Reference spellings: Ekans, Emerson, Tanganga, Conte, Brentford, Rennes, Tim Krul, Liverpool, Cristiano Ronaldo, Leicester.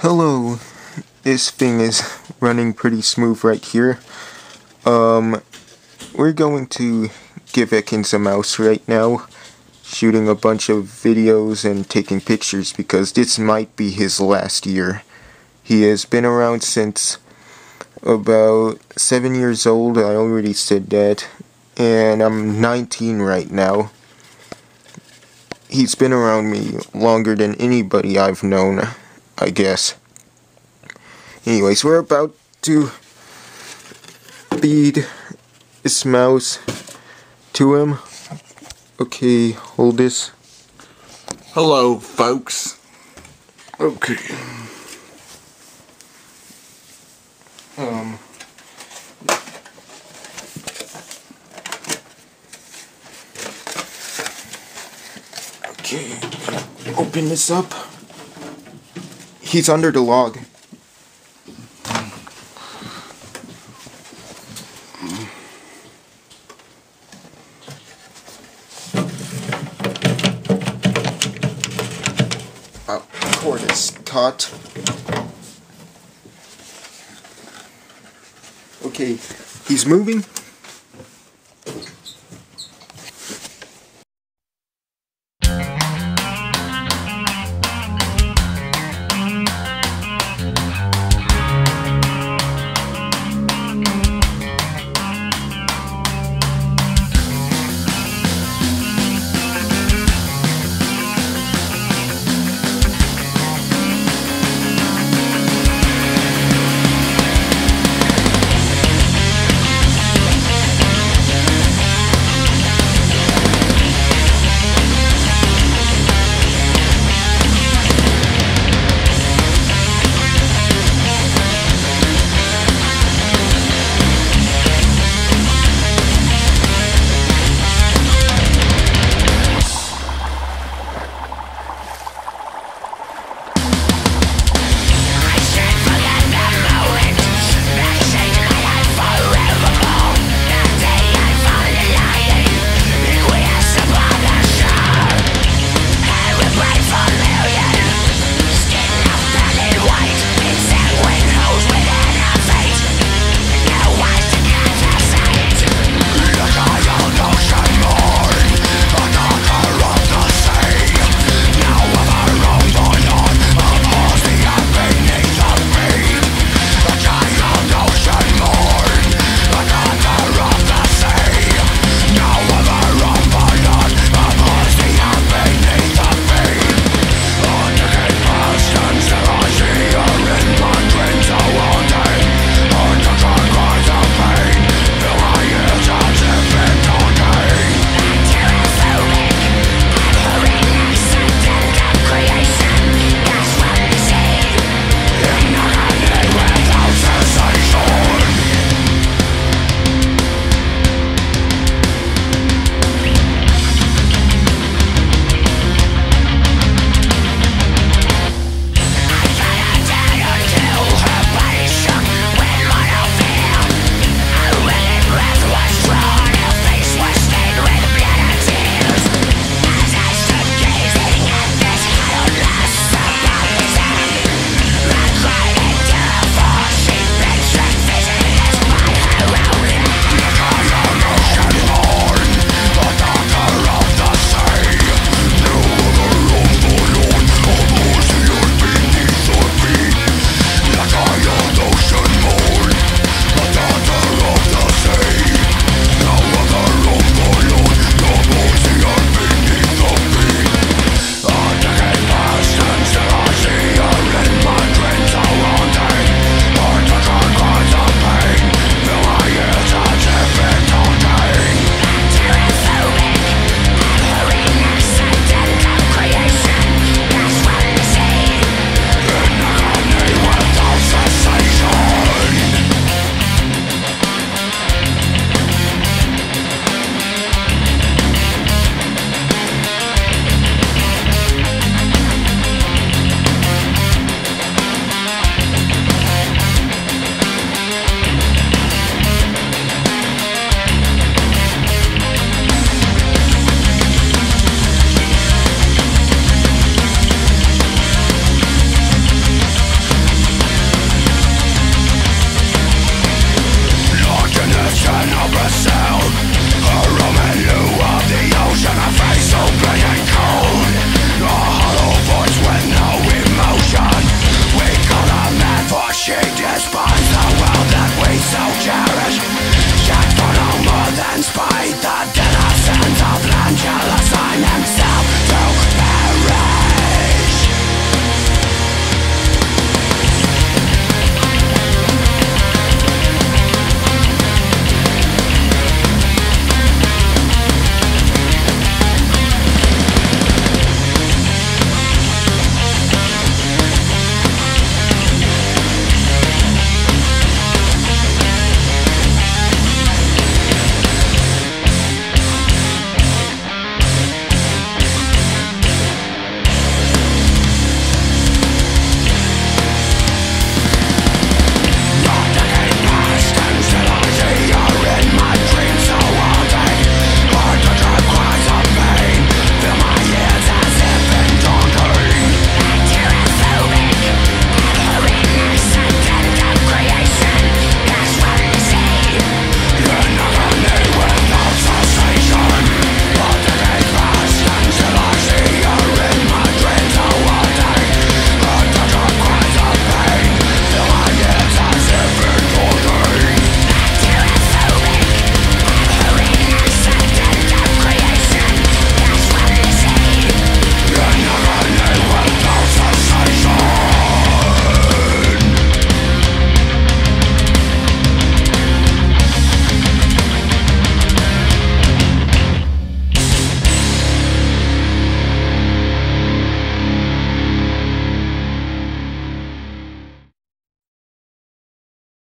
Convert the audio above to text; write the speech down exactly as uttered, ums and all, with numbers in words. Hello. This thing is running pretty smooth right here. Um, we're going to give Ekans a mouse right now, shooting a bunch of videos and taking pictures because this might be his last year. He has been around since about seven years old, I already said that, and I'm nineteen right now. He's been around me longer than anybody I've known, I guess. Anyways, we're about to feed this mouse to him. Okay, hold this. Hello, folks. Okay. Um. Okay. Open this up. He's under the log. Uh, cord is taut. Okay, he's moving.